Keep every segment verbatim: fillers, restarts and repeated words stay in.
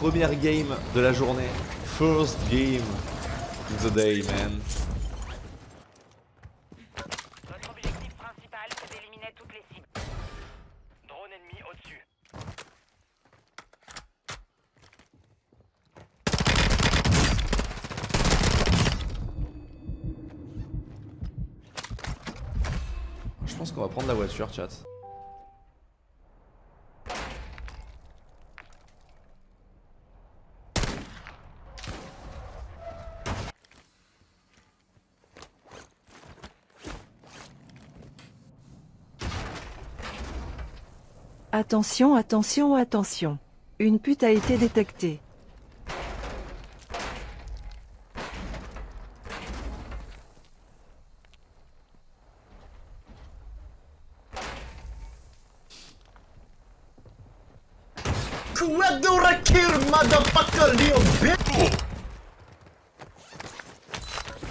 Première game de la journée. First game of the day, man. Notre objectif principal, c'est d'éliminer toutes les cibles. Drone ennemi au-dessus. Je pense qu'on va prendre la voiture, chat. Attention, attention, attention. Une pute a été détectée.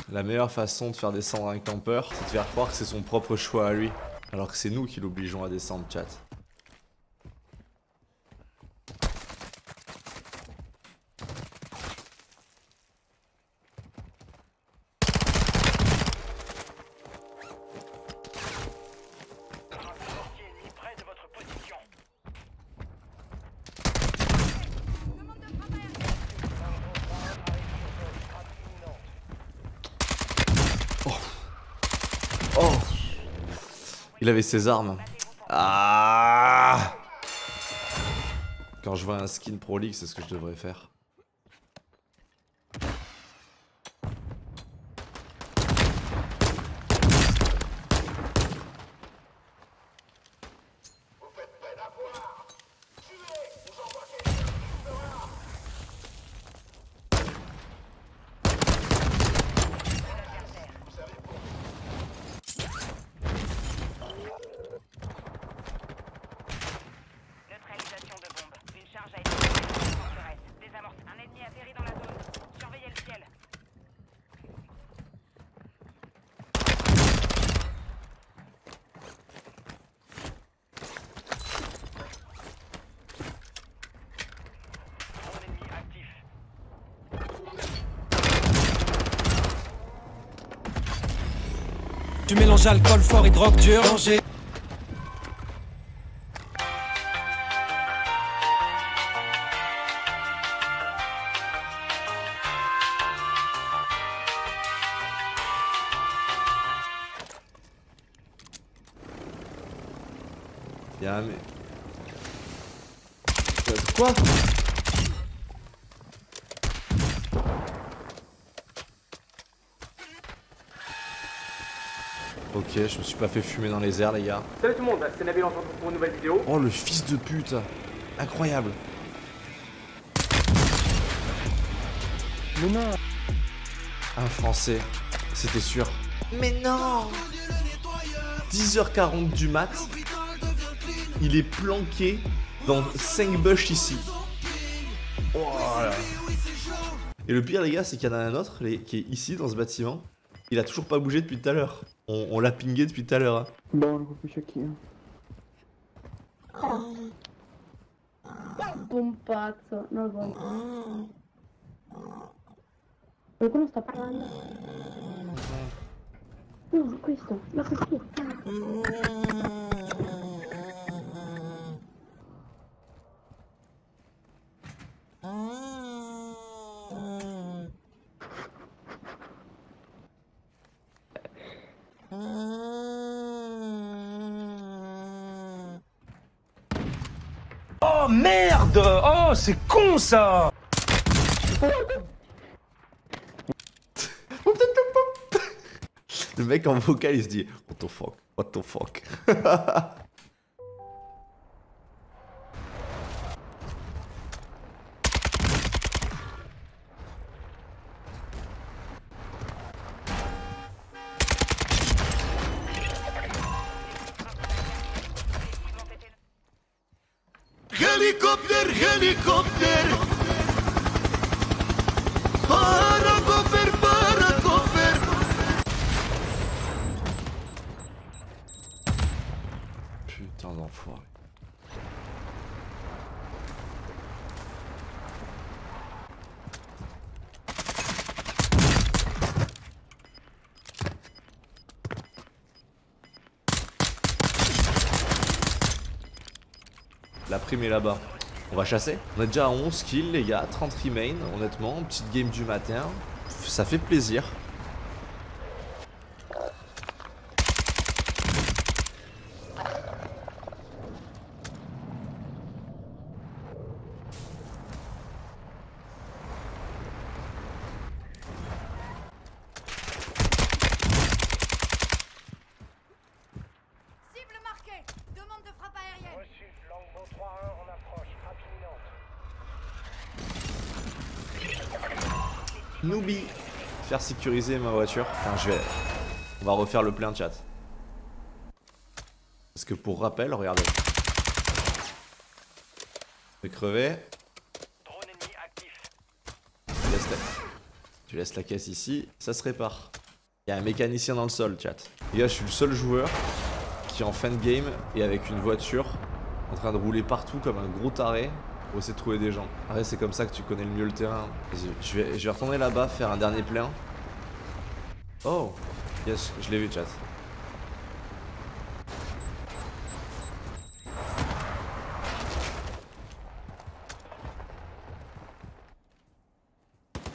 La meilleure façon de faire descendre un campeur, c'est de faire croire que c'est son propre choix à lui, alors que c'est nous qui l'obligeons à descendre, chat. Il avait ses armes. Ah, quand je vois un skin Pro League, c'est ce que je devrais faire. Tu mélanges alcool fort et drogue dure. Danger. Y'a un mec. Quoi ? Ok, je me suis pas fait fumer dans les airs, les gars. Salut tout le monde, c'est Nabil, on se retrouve pour une nouvelle vidéo. Oh, le fils de pute. Incroyable. Mais non. Un français, c'était sûr. Mais non. dix heures quarante du mat. Il est planqué dans cinq bush ici. Oh là. Et le pire, les gars, c'est qu'il y en a un autre les, qui est ici, dans ce bâtiment. Il a toujours pas bougé depuis tout à l'heure. On, on l'a pingé depuis tout à l'heure. Hein. Bon, le Chucky. Bon pazzo, non bon. Ma come sta parlando? No, questo, ma questo. Oh merde! Oh c'est con ça! Le mec en vocal il se dit what the fuck, what the fuck. Helicopter, helicopter. Paracover, paracover. Putain d'enfoiré. supprimer là-bas. On va chasser. On est déjà à onze kills, les gars. trente remain, honnêtement. Petite game du matin. Ça fait plaisir. Noobie, faire sécuriser ma voiture. Enfin, je vais... On va refaire le plein de chat. Parce que pour rappel, regardez. Je vais crever. Tu laisses, la... tu laisses la caisse ici, ça se répare. Il y a un mécanicien dans le sol, chat. Et là, je suis le seul joueur qui, en fin de game, est avec une voiture en train de rouler partout comme un gros taré. Pour essayer de trouver des gens. Après c'est comme ça que tu connais le mieux le terrain. Je vais, je vais retourner là-bas, faire un dernier plein. Oh yes, je l'ai vu, chat.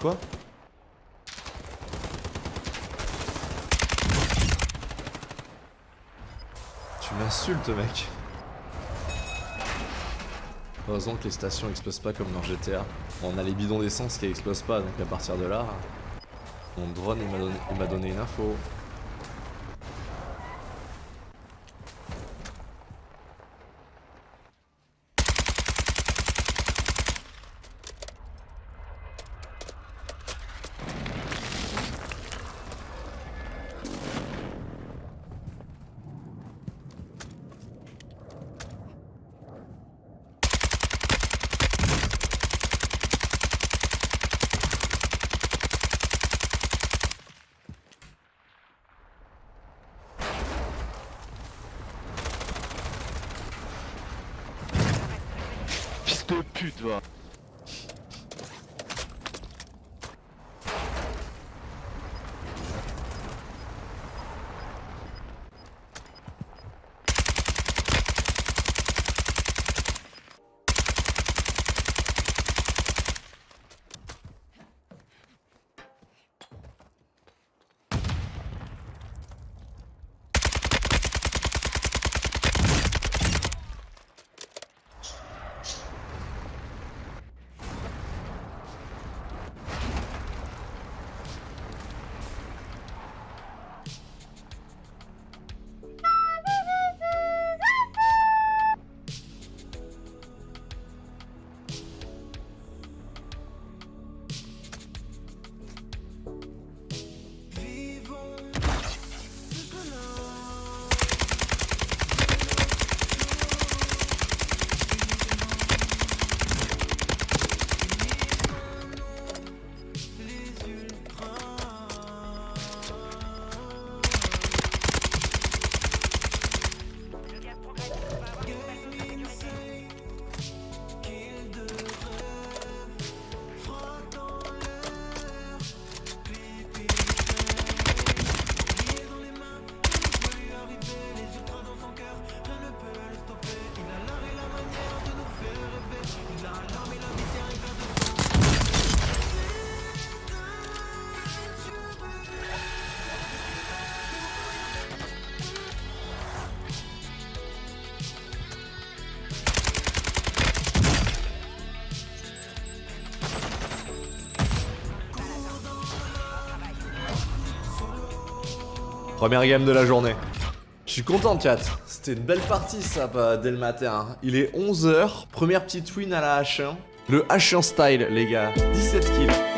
Quoi? Tu m'insultes, mec. Heureusement que les stations explosent pas comme dans G T A. On a les bidons d'essence qui explosent pas, donc à partir de là, mon drone il m'a donné, il m'a donné une info. De pute, va. Première game de la journée. Je suis content, chat. C'était une belle partie, ça, dès le matin. Il est onze heures. Première petite win à la H un. Le H un style, les gars. dix-sept kills.